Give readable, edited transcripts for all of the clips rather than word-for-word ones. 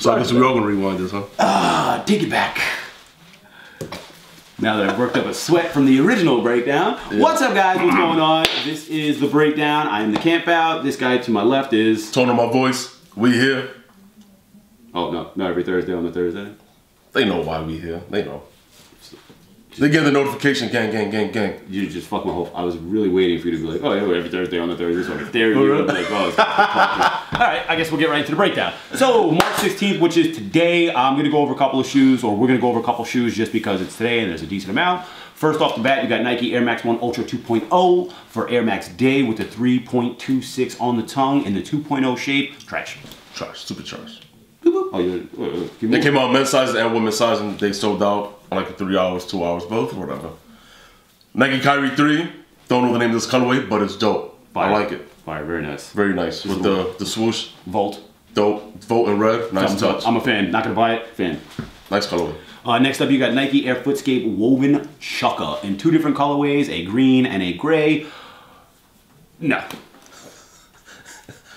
So I guess we're all gonna rewind this, huh? Ah, take it back. Now that I've worked up a sweat from the original breakdown. Yeah. What's up, guys? What's going on? This is the breakdown. I am the camp out. This guy to my left is... Tone of my voice. We here. Oh, no. Not every Thursday on the Thursday. They know why we here. They know. They get the notification, gang, gang, gang, gang. You just fuck my whole... I was really waiting for you to be like, oh, yeah, every Thursday on the Thursday. So I dare you. I'm like, oh, it's all right, I guess we'll get right into the breakdown. So March 16th, which is today, I'm going to go over a couple of shoes, or we're going to go over a couple of shoes just because it's today and there's a decent amount. First off the bat, you got Nike Air Max 1 Ultra 2.0 for Air Max Day with the 3.26 on the tongue and the 2.0 shape. Trash. Trash. Super trash. Oh, yeah. They came out men's sizes and women's sizes, and they sold out in like 3 hours, 2 hours, both, or whatever. Nike Kyrie 3, don't know the name of this colorway, but it's dope. Fire. I like it. Fire, very nice. Very nice. With the swoosh. Volt. Dope. Volt in red, nice touch. I'm a fan. Not gonna buy it, fan. Nice colorway. Next up, you got Nike Air Footscape Woven Chukka in two different colorways, a green and a gray. No.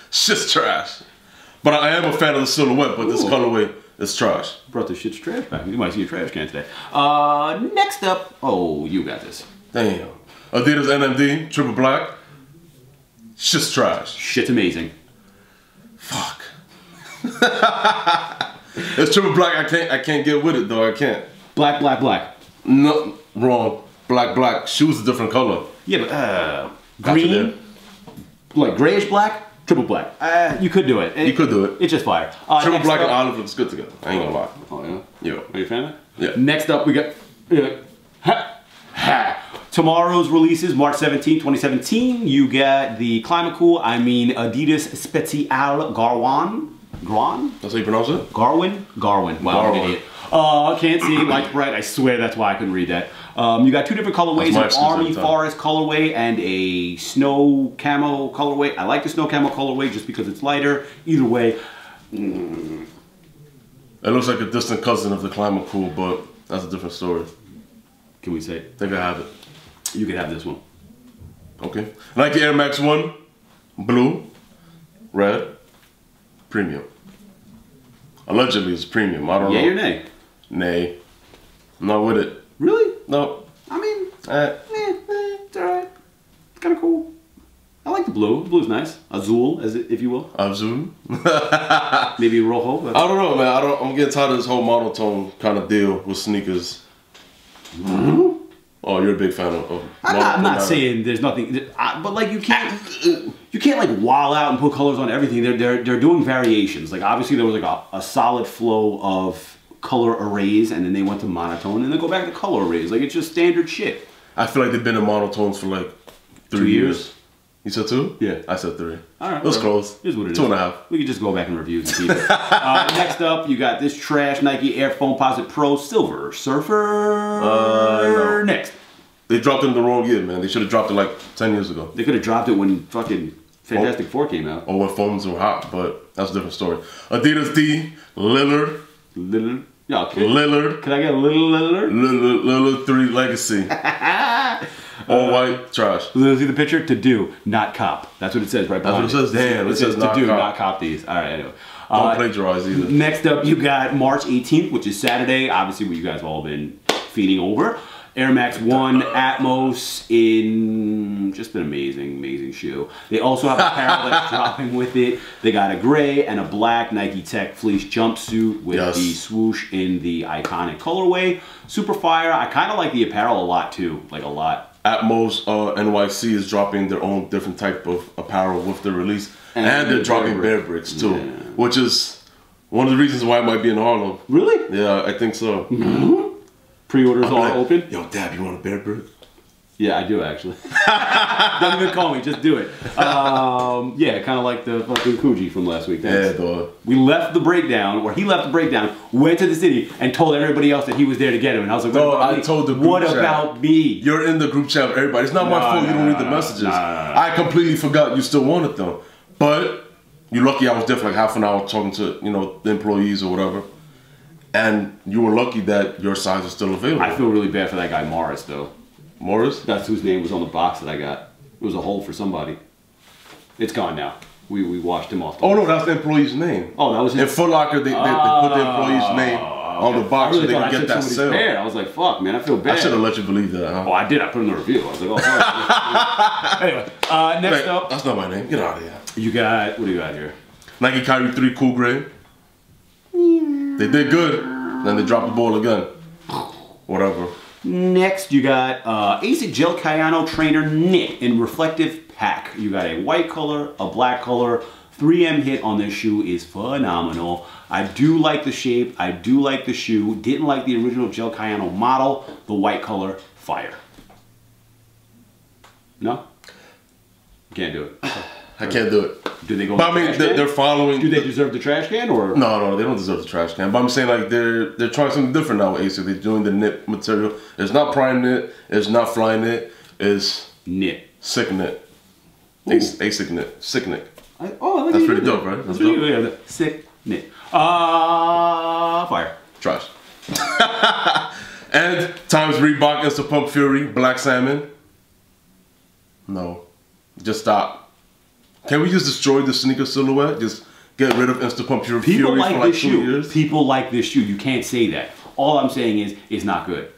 It's just trash. But I am a fan of the silhouette, but this colorway is trash. Brought this shit's trash back. You might see a trash can today. Next up, oh, you got this. Damn. Adidas NMD, triple black. Shit's trash. Shit's amazing. Fuck. It's triple black, I can't get with it though, I can't. Black, black, black. No, wrong. Black, black. Shoes a different color. Yeah, but green, like grayish black. Triple black. You could do it. You could do it. It's just fire. Triple black and olive looks good together. I ain't gonna lie. Oh, yeah? Yeah. Are you a fan of it? Yeah. Next up, we got... Tomorrow's releases, March 17, 2017. You get the Climacool, I mean Adidas Spezial Garwen. Garwen? That's how you pronounce it? Garwen? Garwen. Wow, I'm an idiot. I can't see. Light's bright. I swear that's why I couldn't read that. You got two different colorways, an army forest colorway and a snow camo colorway. I like the snow camo colorway just because it's lighter. Either way, it looks like a distant cousin of the Climacool, but that's a different story. Can we say? I think I have it. You can have this one. Okay. Nike Air Max 1, blue, red, premium. Allegedly it's premium, I don't know. Yeah, your nay. Nay. I'm not with it. Really? No. I mean, it's alright. It's kind of cool. I like the blue. Blue's nice. Azul, as if you will. Azul. Maybe rojo. But I don't know, man. I'm getting tired of this whole monotone kind of deal with sneakers. Mm-hmm. Oh, you're a big fan of I'm not saying there's nothing, but like you can't like wall out and put colors on everything. They're doing variations. Like obviously there was like a solid flow of color arrays, and then they went to monotone, and then go back to color arrays. Like, it's just standard shit. I feel like they've been in monotones for like 3 years. You said 2? Yeah. I said 3. All right. It was close. Here's what it is. 2.5. We can just go back and review and see it. Next up, you got this trash Nike Air Foamposite Pro Silver Surfer. No. Next. They dropped it in the wrong year, man. They should have dropped it like 10 years ago. They could have dropped it when fucking Fantastic Four came out. Or when foams were hot, but that's a different story. Adidas D Lillard. Lillard. No, okay. Lillard. Can I get a little Lillard? Lillard 3 Legacy. All-white trash. See the picture? To do, not cop. That's what it says right behind. That's what it says. Damn, it says to do, not cop these. All right, anyway. Don't plagiarize either. Next up, you got March 18th, which is Saturday. Obviously, what you guys have all been feeding over. Air Max One Atmos in just an amazing, amazing shoe. They also have a parallel that's dropping with it. They got a gray and a black Nike Tech fleece jumpsuit with the swoosh in the iconic colorway. Super fire. I kind of like the apparel a lot too, like a lot. Atmos NYC is dropping their own different type of apparel with the release, and they're dropping bear bricks too, which is one of the reasons why it might be in Harlem. Really? Yeah, I think so. Mm-hmm. Pre-orders all open. Yo, Dab, you want a bear brick? Yeah, I do actually. Don't even call me, just do it. Yeah, kind of like the fucking Coogee from last week. Thanks. Yeah, dog. We left the breakdown, or he left the breakdown, went to the city, and told everybody else that he was there to get him. And I was like, no, I told the group chat. What about me? You're in the group chat with everybody. It's not my fault you don't read the messages. I completely forgot you still wanted them. But you're lucky I was there for like half an hour talking to, you know, the employees or whatever. And you were lucky that your size was still available. I feel really bad for that guy Morris, though. Morris? That's whose name was on the box that I got. It was a hole for somebody. It's gone now. We washed him off. The no, that's the employee's name. Oh, that was his. In Foot Locker, they put the employee's name on the box so they could get that sale. I was like, fuck, man, I feel bad. I should have let you believe that. Huh? Oh, I did. I put in the review. I was like, oh, sorry. Anyway, next up. That's not my name. Get out of here. You got, what do you got here? Nike Kyrie 3 Cool Grey. They did good. Then they dropped the ball again. Whatever. Next, you got ASICS Gel-Kayano Trainer Knit in Reflective Pack. You got a white color, a black color. 3M hit on this shoe is phenomenal. I do like the shape. I do like the shoe. Didn't like the original Gel-Kayano model. The white color, fire. No? Can't do it. I can't do it. Do they go? But I mean, they're following. Do they deserve the trash can or? No, no, they don't deserve the trash can. But I'm saying like they're trying something different now with ASICS. They're doing the knit material. It's not prime knit. It's not fly knit. It's knit. Sick knit. ASICS knit. Sick knit. That's pretty dope, right? That's pretty dope. Sick knit. Fire. Trash. And times Reebok Instapump Fury Black Salmon. No, just stop. Can we just destroy the sneaker silhouette? Just get rid of Instapump Fury for like 2 years? People like this shoe. You can't say that. All I'm saying is, it's not good.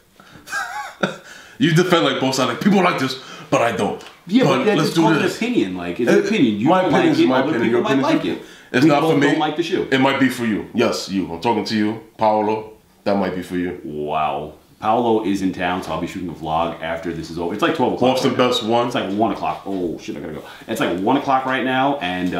You defend like both sides. Like, people like this, but I don't. Yeah, but that's just called an opinion. Like, it's an opinion. You don't like it, other people might like it. It's not for me. Don't like the shoe. It might be for you. Yes, you. I'm talking to you, Paolo. That might be for you. Wow. Paolo is in town, so I'll be shooting a vlog after this is over. It's like 12 o'clock. What's the best one? It's like 1 o'clock. Oh shit, I gotta go. It's like 1 o'clock right now, and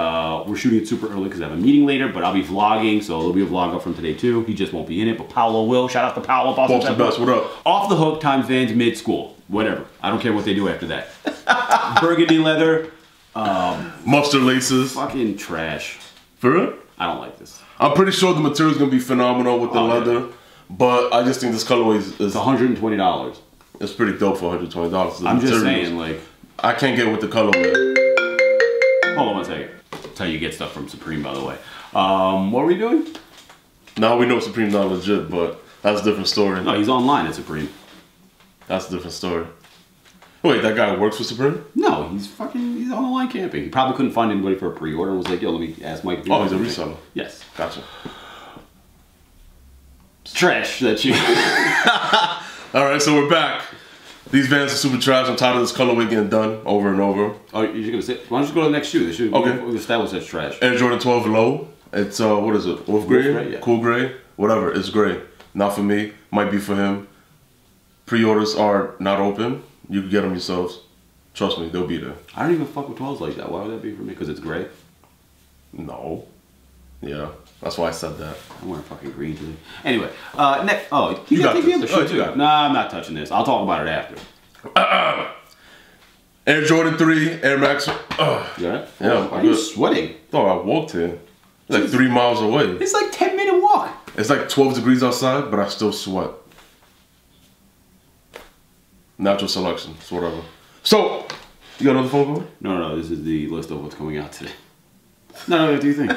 we're shooting it super early because I have a meeting later. But I'll be vlogging, so there'll be a vlog up from today too. He just won't be in it, but Paolo will. Shout out to Paolo. What's the best? What up? Off the Hook times Vans Mid Skool. Whatever. I don't care what they do after that. Burgundy leather, mustard laces. Fucking trash. For real? I don't like this. I'm pretty sure the material's gonna be phenomenal with the leather. Yeah. But I just think this colorway is $120. It's pretty dope for $120. I'm just saying, like, I can't get with the colorway. Hold on 1 second. That's how you get stuff from Supreme, by the way. What are we doing? Now we know Supreme's not legit, but that's a different story. No, he's online at Supreme. That's a different story. Wait, that guy works for Supreme? No, he's online camping. He probably couldn't find anybody for a pre-order and was like, yo, let me ask Mike. Oh, he's a reseller. Yes. Gotcha. Trash that you. All right, so we're back. These Vans are super trash. I'm tired of this colorway getting done over and over. Oh, you're gonna say? Why don't you go to the next shoe? This shoe, okay. Established that's trash. Air Jordan 12 Low. It's what is it? Wolf gray, yeah. Cool gray, whatever. It's gray. Not for me. Might be for him. Pre-orders are not open. You can get them yourselves. Trust me, they'll be there. I don't even fuck with 12s like that. Why would that be for me? Because it's gray. No. Yeah. That's why I said that. I'm wearing fucking green today. Anyway, next. Oh, you gotta take the other shoe too. Nah, I'm not touching this. I'll talk about it after. Air Jordan 3, Air Max. Yeah. Yeah. Are you sweating? Oh, I walked here. It's like 3 miles away. It's like 10-minute walk. It's like 12 degrees outside, but I still sweat. Natural selection. It's whatever. So, you got another phone call? No. This is the list of what's coming out today. No, what do you think?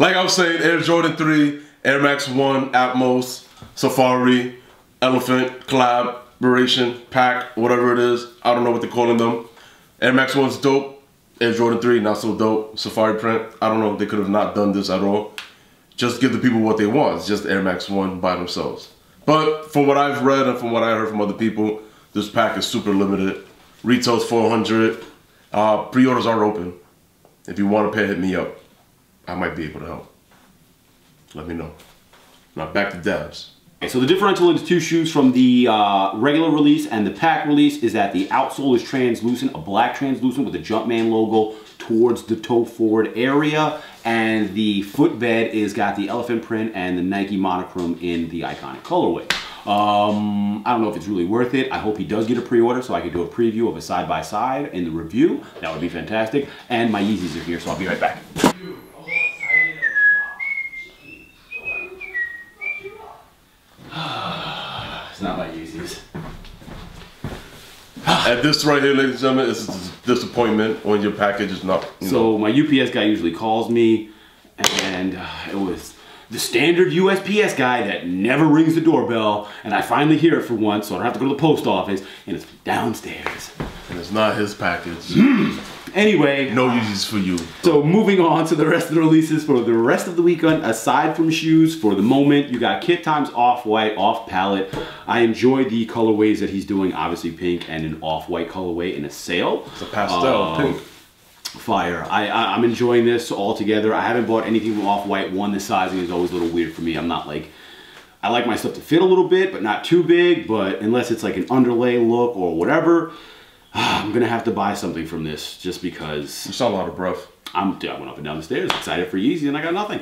Like I was saying, Air Jordan 3, Air Max 1, Atmos, Safari, Elephant, Collaboration, Pack, whatever it is. I don't know what they're calling them. Air Max 1's dope. Air Jordan 3, not so dope. Safari print. I don't know if they could have not done this at all. Just give the people what they want. It's just Air Max 1 by themselves. But from what I've read and from what I heard from other people, this pack is super limited. Retail's $400. Pre-orders are open. If you want a pair, hit me up. I might be able to help. Let me know. Now back to dabs. Okay, so the differential in the two shoes from the regular release and the pack release is that the outsole is translucent, a black translucent with the Jumpman logo towards the toe forward area, and the footbed is got the elephant print and the Nike monochrome in the iconic colorway. I don't know if it's really worth it. I hope he does get a pre-order so I can do a preview of a side-by-side in the review. That would be fantastic. And my Yeezys are here, so I'll be right back. It's not my Yeezys. And this right here, ladies and gentlemen, is a disappointment when your package is not. So my UPS guy usually calls me, and it was the standard USPS guy that never rings the doorbell, and I finally hear it for once, so I don't have to go to the post office, and it's downstairs. And it's not his package. Anyway. No Yeezys for you. So moving on to the rest of the releases for the rest of the weekend, aside from shoes for the moment, you got Kith times Off-White, off-palette. I enjoy the colorways that he's doing, obviously pink and an off-white colorway in a sale. It's a pastel pink. Fire. I'm enjoying this altogether. I haven't bought anything from Off-White. One, the sizing is always a little weird for me. I'm not like, I like my stuff to fit a little bit, but not too big, but unless it's like an underlay look or whatever, I'm gonna have to buy something from this just because. You saw a lot of bruv. I went up and down the stairs, excited for Yeezy, and I got nothing.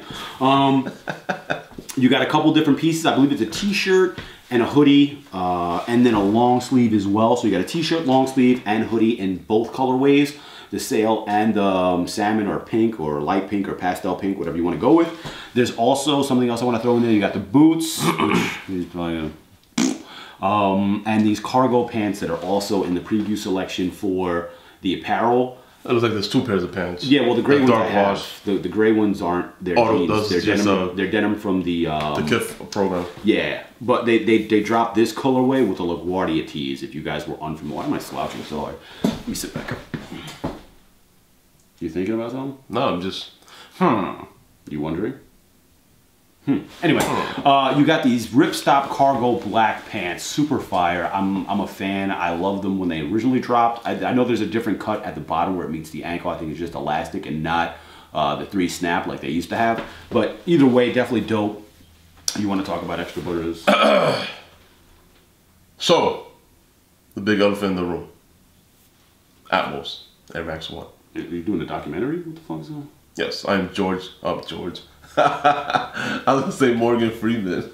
You got a couple different pieces. I believe it's a t-shirt and a hoodie, and then a long sleeve as well. So you got a t-shirt, long sleeve, and hoodie in both colorways. The sale and the salmon or pink or light pink or pastel pink, whatever you want to go with. There's also something else I want to throw in there. You got the boots, which is probably a and these cargo pants that are also in the preview selection for the apparel. It looks like there's two pairs of pants. Yeah, well the gray ones I have. The gray ones aren't, they're jeans. They're denim from the Kith program. Yeah, but they dropped this colorway with the LaGuardia tees. If you guys were unfamiliar, why am I slouching so hard? Let me sit back up. You thinking about something? No, I'm just, You wondering? Anyway, you got these ripstop cargo black pants, super fire. I'm a fan. I love them when they originally dropped. I know there's a different cut at the bottom where it meets the ankle. I think it's just elastic and not the three snap like they used to have. But either way, definitely dope. You want to talk about Extra Butters? So, the big elephant in the room. Atmos, Air Max One. Are you doing a documentary? What the fuck is that? Yes, I'm George. I was gonna say Morgan Freeman.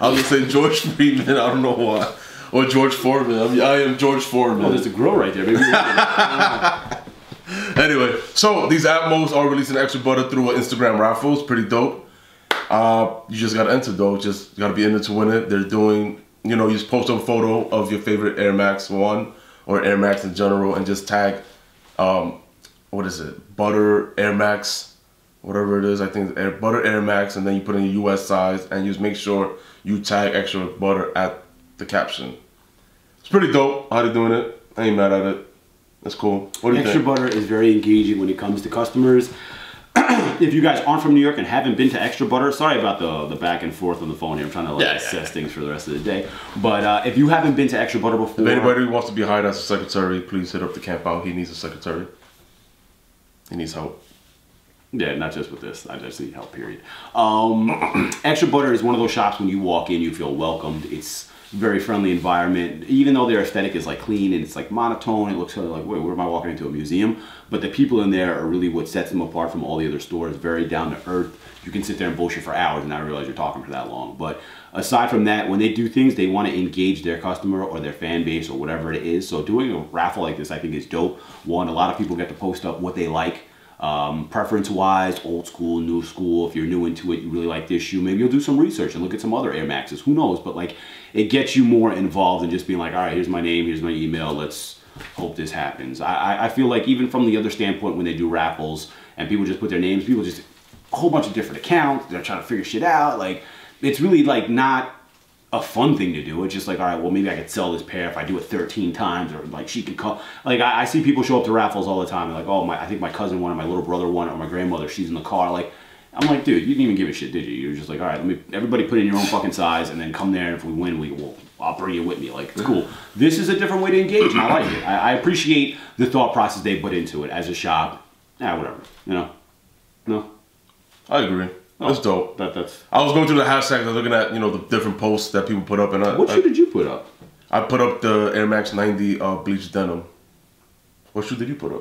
I was gonna say George Freeman. I don't know why. Or George Foreman. I am George Foreman. Oh, there's a grill right there. Maybe Anyway, so these Atmos are releasing Extra Butter through an Instagram raffle. It's pretty dope. You just gotta enter though. Just gotta be in it to win it. They're doing, you know, you just post a photo of your favorite Air Max One or Air Max in general, and just tag. What is it? Butter, Air Max, whatever it is. I think it's Butter, Air Max, and then you put in your US size, and you just make sure you tag Extra Butter at the caption. It's pretty dope how they're doing it. I ain't mad at it. It's cool. What do you think? Extra Butter is very engaging when it comes to customers. If you guys aren't from New York and haven't been to Extra Butter, sorry about the back and forth on the phone here. I'm trying to like assess things for the rest of the day. But if you haven't been to Extra Butter before, if anybody wants to be hired as a secretary, please hit up the camp out. He needs a secretary. He needs help. Yeah, not just with this. I just need help, period. Extra Butter is one of those shops when you walk in, you feel welcomed. It's a very friendly environment. Even though their aesthetic is like clean and it's like monotone, it looks sort of like, wait, where am I walking into a museum? But the people in there are really what sets them apart from all the other stores. Very down to earth. You can sit there and bullshit for hours and not realize you're talking for that long. But aside from that, when they do things, they want to engage their customer or their fan base or whatever it is. So doing a raffle like this, I think is dope. One, a lot of people get to post up what they like, preference-wise, old school, new school. If you're new into it, you really like this shoe, maybe you'll do some research and look at some other Air Maxes. Who knows? But like, it gets you more involved than just being like, all right, here's my name, here's my email, let's hope this happens. I feel like even from the other standpoint, when they do raffles and people just put their names, people just, a whole bunch of different accounts, they're trying to figure shit out, like, it's really like not a fun thing to do. It's just like, all right, well, maybe I could sell this pair if I do it 13 times, or like she could call. Like I see people show up to raffles all the time. They're like, oh, I think my cousin won, or my little brother won, or my grandmother, she's in the car. Like, I'm like, dude, you didn't even give a shit, did you? You're just like, all right, everybody put in your own fucking size, and then come there. And if we win, I'll bring you with me. Like, it's cool. This is a different way to engage. And I like it. I appreciate the thought process they put into it as a shop. Nah, whatever. You know? No. I agree. Oh, that's dope. That's. I was going through the hashtags. I was looking at, you know, the different posts that people put up, and what shoe did you put up? I put up the Air Max 90 bleached denim. What shoe did you put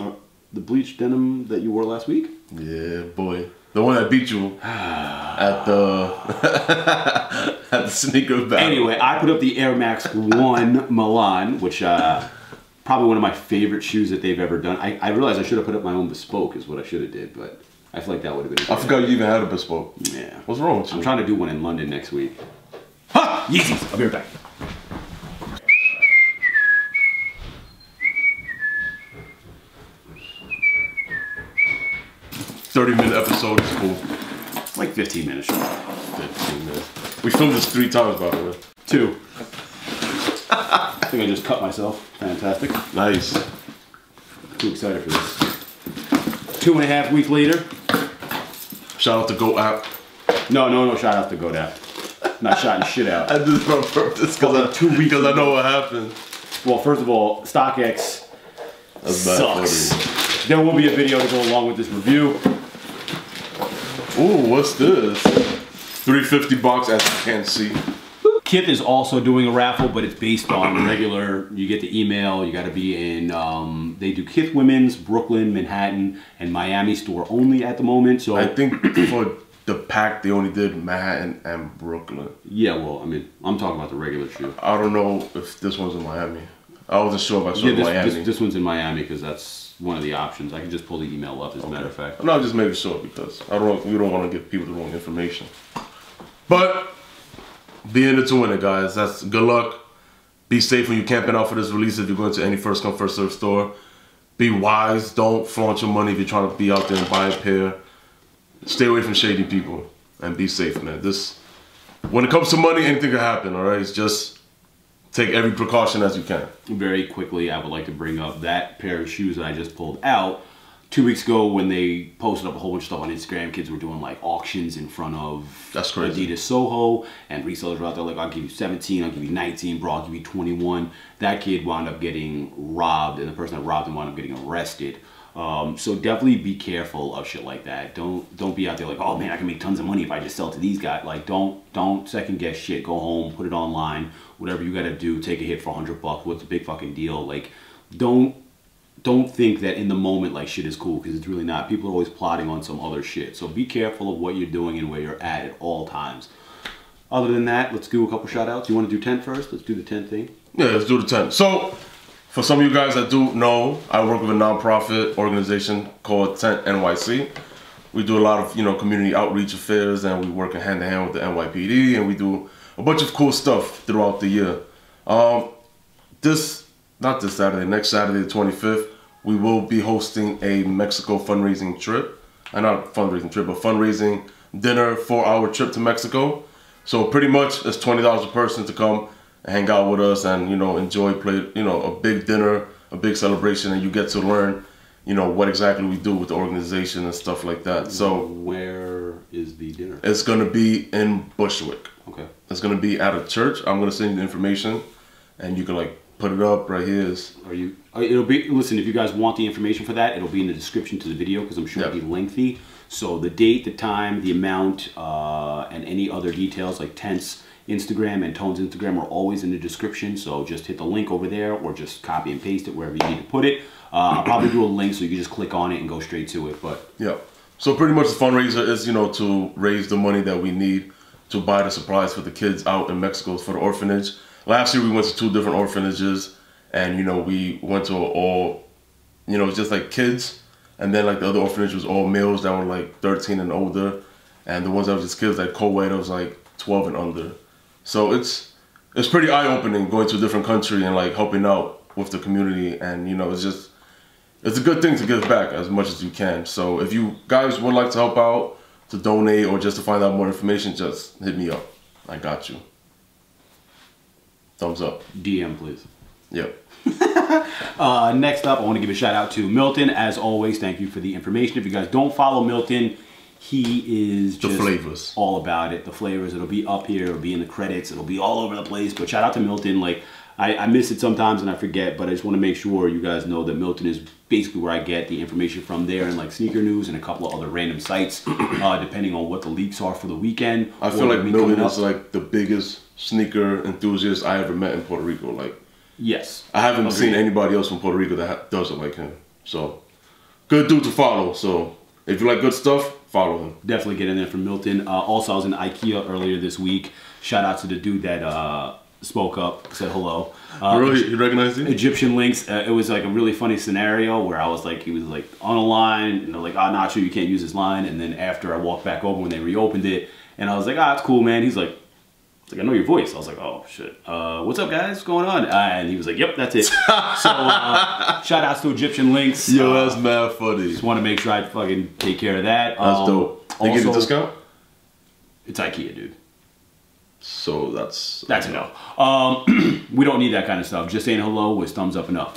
up? The bleached denim that you wore last week. Yeah, boy, the one that beat you at the at the sneaker battle. Anyway, I put up the Air Max 1 Milan, which. Probably one of my favorite shoes that they've ever done. I realized I should have put up my own bespoke is what I should have did, but I feel like that would have been. I forgot you even had a bespoke. Yeah. What's wrong with you? I'm trying to do one in London next week. Ha! Yeezys! I'll be right back. thirty-minute episode is cool. It's like 15 minutes. 15 minutes. We filmed this 3 times, by the way. 2. think I just cut myself. Fantastic. Nice. Too excited for this. 2.5 weeks later. Shout out to Goat App. No, shout out to Goat App. Not shouting shit out. I did it on purpose because I know what happened. Well, first of all, StockX sucks. There will be a video to go along with this review. Ooh, what's this? $350, as you can see. Kith is also doing a raffle, but it's based on regular, you get the email, you gotta be in, they do Kith Women's, Brooklyn, Manhattan, and Miami store only at the moment, so. I think for the pack, they only did Manhattan and Brooklyn. Yeah, well, I mean, I'm talking about the regular shoe. I don't know if this one's in Miami. I wasn't sure if I saw Miami. This one's in Miami, because that's one of the options. I can just pull the email up, as a matter of fact. No, just making sure, because we don't want to give people the wrong information. But, be in it to win it, guys. That's good luck. Be safe when you're camping out for this release. If you're going to any first come first serve store, be wise. Don't flaunt your money if you're trying to be out there and buy a pair. Stay away from shady people and be safe, man. This, when it comes to money, anything can happen. All right, it's just take every precaution as you can. Very quickly, I would like to bring up that pair of shoes that I just pulled out. 2 weeks ago, when they posted up a whole bunch of stuff on Instagram, kids were doing like auctions in front of Adidas Soho, and resellers were out there like, I'll give you 17, I'll give you 19, bro, I'll give you 21. That kid wound up getting robbed, and the person that robbed him wound up getting arrested. So definitely be careful of shit like that. Don't be out there like, oh man, I can make tons of money if I just sell to these guys. Like, don't second guess shit. Go home, put it online, whatever you gotta do. Take a hit for $100. What's the big fucking deal? Like, don't think that in the moment, like, shit is cool, because it's really not. People are always plotting on some other shit. So be careful of what you're doing and where you're at all times. Other than that, let's do a couple shout-outs. You want to do Tent first? Let's do the Tent thing. Yeah, let's do the Tent. So, for some of you guys that do know, I work with a nonprofit organization called Tent NYC. We do a lot of, you know, community outreach affairs, and we work hand-to-hand with the NYPD, and we do a bunch of cool stuff throughout the year. Not this Saturday, next Saturday the 25th, we will be hosting a Mexico fundraising trip. Not a fundraising trip, but fundraising dinner, 4-hour trip to Mexico. So pretty much it's $20 a person to come and hang out with us and, you know, enjoy, a big dinner, a big celebration, and you get to learn, you know, what exactly we do with the organization and stuff like that. So where is the dinner? It's gonna be in Bushwick. Okay. It's gonna be at a church. I'm gonna send you the information and you can like put it up right here. It'll be, listen, if you guys want the information for that, it'll be in the description to the video, because I'm sure it'll be lengthy. So the date, the time, the amount, and any other details like Tent's Instagram and Tone's Instagram are always in the description. So just hit the link over there, or just copy and paste it wherever you need to put it. I'll probably do a link so you can just click on it and go straight to it. But yeah, so pretty much the fundraiser is, you know, to raise the money that we need to buy the supplies for the kids out in Mexico for the orphanage. Last year we went to 2 different orphanages, and you know, we went to all, you know, just like kids, and then like the other orphanage was all males that were like 13 and older, and the ones that was just kids like co-ed was like 12 and under. So it's pretty eye-opening going to a different country and like helping out with the community, and you know, it's a good thing to give back as much as you can. So if you guys would like to help out, to donate, or just to find out more information, just hit me up. I got you. Thumbs up. DM, please. Yep. Next up, I want to give a shout out to Milton. As always, thank you for the information. If you guys don't follow Milton, he is just all about it. The flavors. It'll be up here. It'll be in the credits. It'll be all over the place. But shout out to Milton. Like, I miss it sometimes and I forget, but I just want to make sure you guys know that Milton is basically where I get the information from there, and like Sneaker News and a couple of other random sites, depending on what the leaks are for the weekend. I feel like Milton is like the biggest sneaker enthusiast I ever met in Puerto Rico. Like, yes, I haven't seen anybody else from Puerto Rico that does it like him. So, good dude to follow. So, if you like good stuff, follow him. Definitely get in there from Milton. Also, I was in IKEA earlier this week. Shout out to the dude that spoke up, said hello. Really, you recognize him? Egyptian Lynx. It was like a really funny scenario where I was like, he was like on a line, and they're like, "I'm not sure, you can't use this line." And then after I walked back over when they reopened it, and I was like, "Ah, it's cool, man." He's like, I know your voice. I was like, oh shit. What's up, guys? What's going on? And he was like, yep, that's it. So shout outs to Egyptian Lynx. Yo, that's mad funny. Just want to make sure I fucking take care of that. That's dope. They give you a discount? It's IKEA, dude. So that's a no. We don't need that kind of stuff. Just saying hello was thumbs up and up.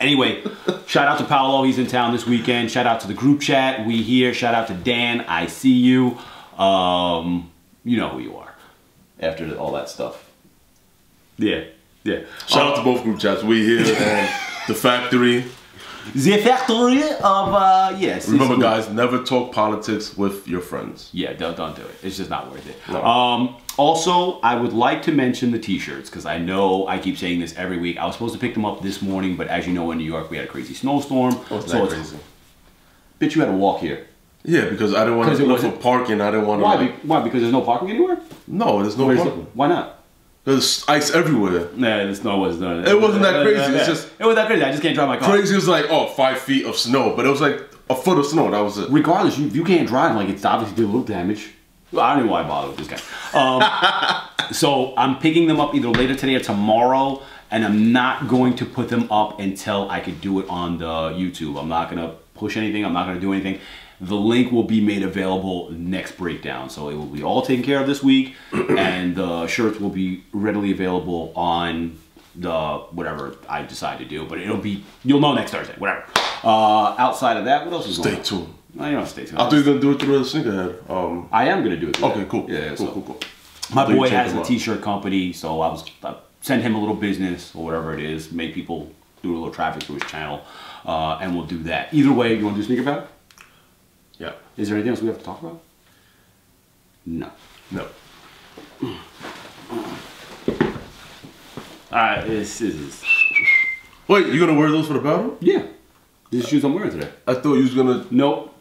Anyway, shout out to Paolo. He's in town this weekend. Shout out to the group chat. We here. Shout out to Dan. I see you. You know who you are. After all that stuff. Yeah. Yeah. Shout out to both group chats. We here and the factory. The factory of, yes. Remember guys, never talk politics with your friends. Yeah, don't do it. It's just not worth it. No. Also, I would like to mention the t-shirts, because I know I keep saying this every week. I was supposed to pick them up this morning, but as you know, in New York, we had a crazy snowstorm. Oh, so it's crazy. Bitch, you had to walk here. Yeah, because I didn't want to look for parking. I didn't want to... Why? Like... Why? Because there's no parking anywhere? No, there's no parking. Why not? There's ice everywhere. Nah, the snow was done. It wasn't that crazy. It's just it was that crazy. I just can't drive my car. Crazy was like, oh, 5 feet of snow, but it was like a foot of snow. That was it. Regardless, you can't drive. Like it's obviously did a little damage. I don't know why I bother with this guy. So I'm picking them up either later today or tomorrow, and I'm not going to put them up until I could do it on the YouTube. I'm not gonna push anything. I'm not gonna do anything. The link will be made available next breakdown. So it will be all taken care of this week, and the shirts will be readily available on the whatever I decide to do. But it'll be, you'll know next Thursday, whatever. Outside of that, what else is going on? Stay tuned. No, you don't have to stay tuned. I thought you were going to do it through the sneakerhead. I am going to do it through that. Okay, cool. Yeah, cool. My boy has a t-shirt company, so I send him a little business or whatever it is, make people do a little traffic through his channel, and we'll do that. Either way, you want to do sneaker battle? Yeah. Is there anything else we have to talk about? No. No. Alright, this is... Wait, you're going to wear those for the battle? Yeah. These shoes I'm wearing today. I thought you was going to... Nope.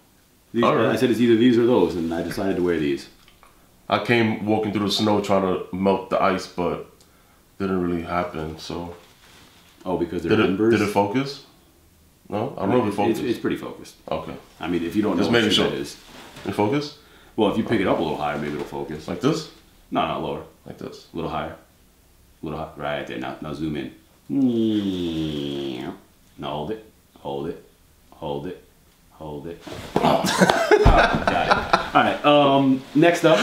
These, right. I said it's either these or those, and I decided to wear these. I came walking through the snow trying to melt the ice, but didn't really happen, so... Oh, because they're Embers? Did it focus? No, I don't know if it focused. It's pretty focused. Okay. I mean, if you don't know what shit that is. It focus? Well, if you pick it up a little higher, maybe it'll focus. Like this? No, not lower. Like this? A little higher. A little higher. Right there. Now zoom in. Now hold it. Hold it. Hold it. Hold it. Oh, got it. All right. Next up.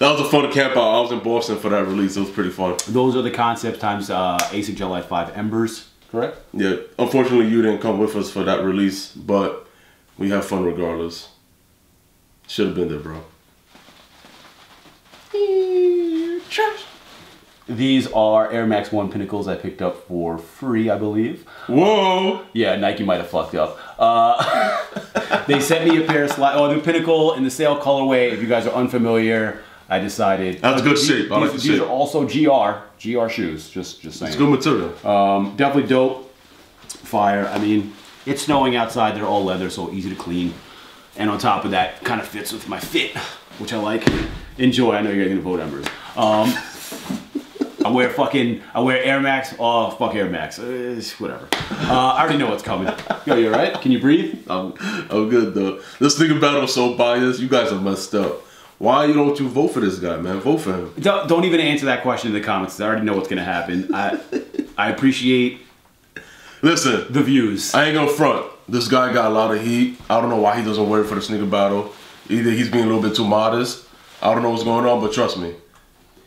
That was a fun camp out. I was in Boston for that release. It was pretty fun. Those are the Concepts times ASICS Gel-Lyte 5 Embers. Correct? Yeah. Unfortunately, you didn't come with us for that release, but we have fun regardless. Should have been there, bro. These are Air Max One Pinnacles I picked up for free, I believe. Whoa! Yeah, Nike might have fucked up. They sent me a pair of slides. Oh, the Pinnacle in the sale colorway. If you guys are unfamiliar, I decided that's good shape. I like the shape. These are also GR shoes. Just saying. It's good material. Definitely dope. Fire. I mean, it's snowing outside. They're all leather, so easy to clean. And on top of that, kind of fits with my fit, which I like. Enjoy. I know you're gonna vote Embers. I wear Air Max. Oh, fuck Air Max. Whatever. I already know what's coming. Yo, you alright? Can you breathe? I'm good though. This nigga battle so biased. You guys are messed up. Why don't you vote for this guy, man? Vote for him. Don't even answer that question in the comments. I already know what's gonna happen. I appreciate. Listen, the views. I ain't gonna front. This guy got a lot of heat. I don't know why he doesn't wear it for the sneaker battle. Either he's being a little bit too modest. I don't know what's going on, but trust me,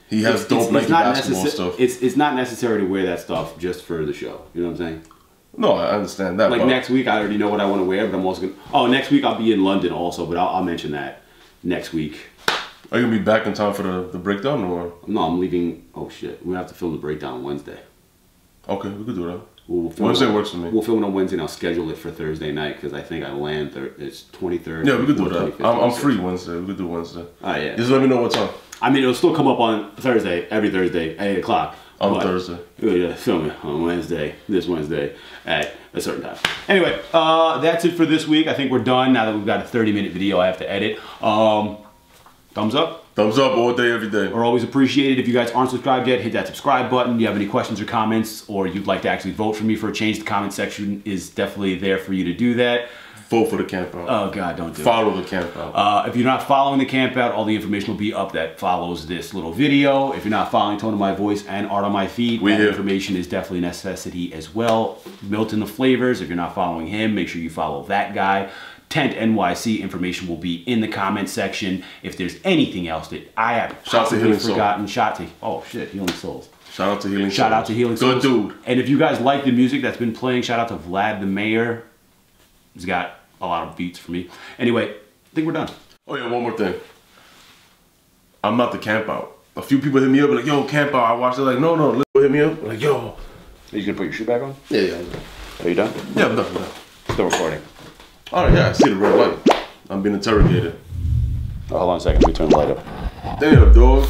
he has dope Nike basketball stuff. It's not necessary to wear that stuff just for the show. You know what I'm saying? No, I understand that. Like next week, I already know what I want to wear, but I'm also gonna. Oh, next week I'll be in London also, but I'll mention that next week. Are you gonna be back in time for the breakdown or? No, I'm leaving. Oh shit, we have to film the breakdown on Wednesday. Okay, we could do that. We'll film Wednesday works for me. We'll film it on Wednesday and I'll schedule it for Thursday night because I think I land. It's 23rd. Yeah, we could do that. I'm free Wednesday. We could do Wednesday. All right, yeah. Just let me know what time. I mean, it'll still come up on Thursday, every Thursday, at 8 o'clock. On Thursday. Yeah, film it on Wednesday, this Wednesday at a certain time. Anyway, that's it for this week. I think we're done now that we've got a 30-minute video I have to edit. Thumbs up. Thumbs up all day, every day. We're always appreciated. If you guys aren't subscribed yet, hit that subscribe button. If you have any questions or comments, or you'd like to actually vote for me for a change, the comment section is definitely there for you to do that. Vote for the camp out. Oh, God, don't do Follow the camp out. If you're not following the camp out, all the information will be up that follows this little video. If you're not following Tone of My Voice and Art on My Feet, that information is definitely a necessity as well. Milton The Flavors, if you're not following him, make sure you follow that guy. Tent NYC information will be in the comment section. If there's anything else that I have possibly forgotten, Healing Souls. Shout out to Healing Souls. Shout out to Healing Souls. Good dude. And if you guys like the music that's been playing, shout out to Vlad the Mayor. He's got a lot of beats for me. Anyway, I think we're done. Oh yeah, one more thing. I'm not the camp out. A few people hit me up like, yo, camp out. I watched it like, no, hit me up. I'm like, yo. Are you gonna put your shoe back on? Yeah. Are you done? Yeah, I'm done. Still recording. All right, yeah, I see the red light. I'm being interrogated. Oh, hold on a second, let me turn the light up. Damn, dog.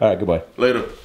All right, goodbye. Later.